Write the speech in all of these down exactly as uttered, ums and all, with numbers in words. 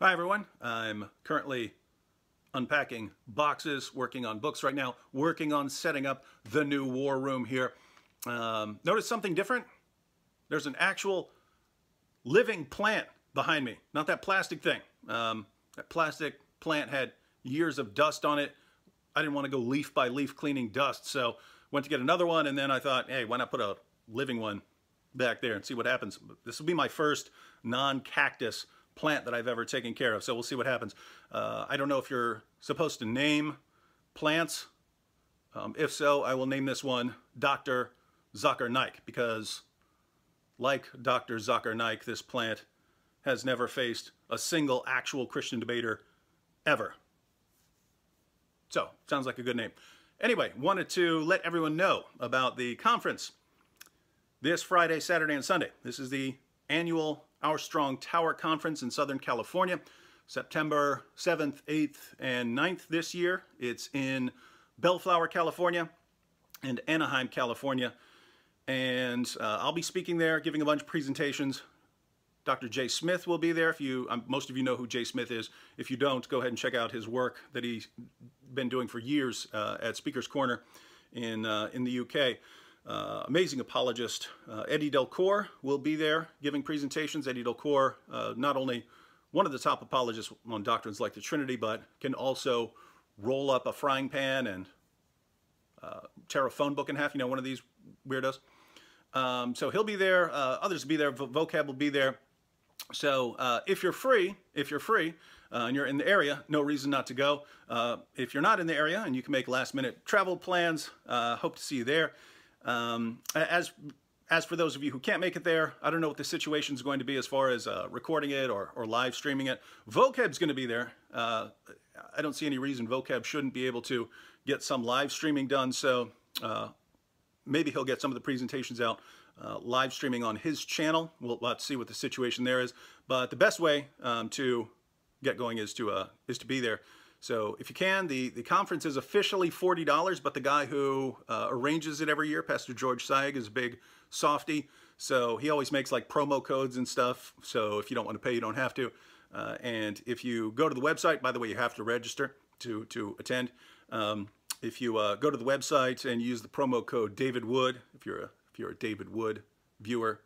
Hi everyone, I'm currently unpacking boxes, working on books right now, working on setting up the new war room here. Um, notice something different? There's an actual living plant behind me, not that plastic thing. Um, that plastic plant had years of dust on it. I didn't want to go leaf by leaf cleaning dust, so went to get another one, and then I thought, hey, why not put a living one back there and see what happens. This will be my first non-cactus plant that I've ever taken care of, so we'll see what happens. Uh, I don't know if you're supposed to name plants. Um, if so, I will name this one Doctor Zakir Naik, because like Doctor Zakir Naik, this plant has never faced a single actual Christian debater ever. So, sounds like a good name. Anyway, wanted to let everyone know about the conference this Friday, Saturday, and Sunday. This is the annual Our Strong Tower Conference in Southern California, September seventh, eighth, and ninth this year. It's in Bellflower, California, and Anaheim, California. And uh, I'll be speaking there, giving a bunch of presentations. Doctor Jay Smith will be there. If you, um, most of you know who Jay Smith is. If you don't, go ahead and check out his work that he's been doing for years uh, at Speaker's Corner in, uh, in the U K. Uh, amazing apologist. Uh, Eddie Delcor will be there giving presentations. Eddie Delcor, uh, not only one of the top apologists on doctrines like the Trinity, but can also roll up a frying pan and uh, tear a phone book in half. You know, one of these weirdos. Um, so he'll be there. Uh, others will be there. Vocab will be there. So uh, if you're free, if you're free uh, and you're in the area, no reason not to go. Uh, if you're not in the area and you can make last-minute travel plans, uh, hope to see you there. Um, as, as for those of you who can't make it there, I don't know what the situation is going to be as far as uh, recording it or, or live streaming it. Vocab's going to be there. Uh, I don't see any reason Vocab shouldn't be able to get some live streaming done, so uh, maybe he'll get some of the presentations out uh, live streaming on his channel. We'll, we'll have to see what the situation there is. But the best way um, to get going is to, uh, is to be there. So if you can, the, the conference is officially forty dollars, but the guy who uh, arranges it every year, Pastor George Sayeg, is a big softy. So he always makes like promo codes and stuff. So if you don't want to pay, you don't have to. Uh, and if you go to the website, by the way, you have to register to, to attend. Um, if you uh, go to the website and use the promo code David Wood, if you're a, if you're a David Wood viewer,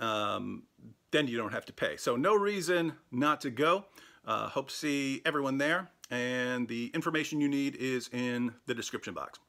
um, then you don't have to pay. So no reason not to go. Uh, hope to see everyone there. And the information you need is in the description box.